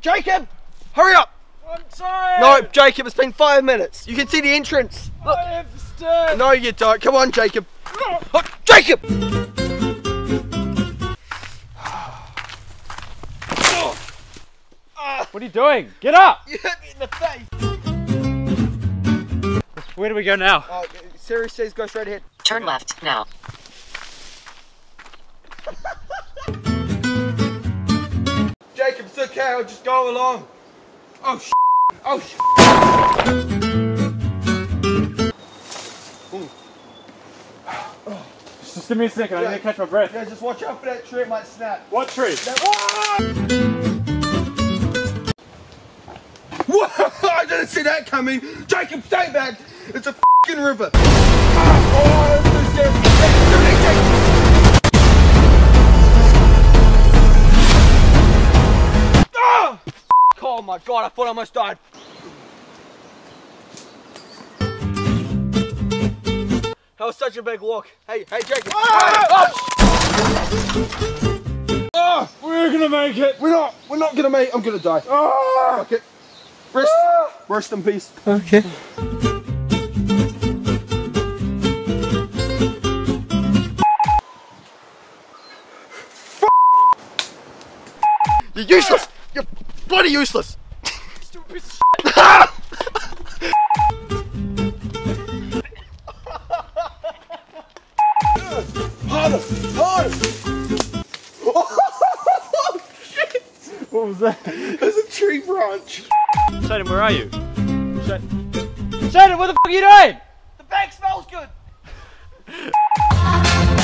Jacob, hurry up! I'm tired! No, Jacob, it's been 5 minutes. You can see the entrance. Look. I have stood. No, you don't. Come on, Jacob. Oh, Jacob! What are you doing? Get up! You hit me in the face! Where do we go now? Siri says go straight ahead. Turn left now. Jacob, it's okay, I'll just go along. Oh sh**! Oh sh**! Oh. Just give me a second, I need to catch my breath. Yeah, just watch out for that tree, it might snap. What tree? Whoa! I didn't see that coming! Jacob, stay back! It's a f***ing river! Oh, I'm so scared. Oh my God, I thought I almost died. That was such a big walk. Hey, Jacob. Oh! Oh! We're gonna make it. We're not gonna make it. I'm gonna die. Oh! Fuck it. Rest in peace. Okay. You're useless. You're bloody useless! Stupid piece of shit! Harder! Harder! Oh, shit! What was that? There's a tree branch! Shaden, where are you? Shaden, what the f*** are you doing? The bag smells good!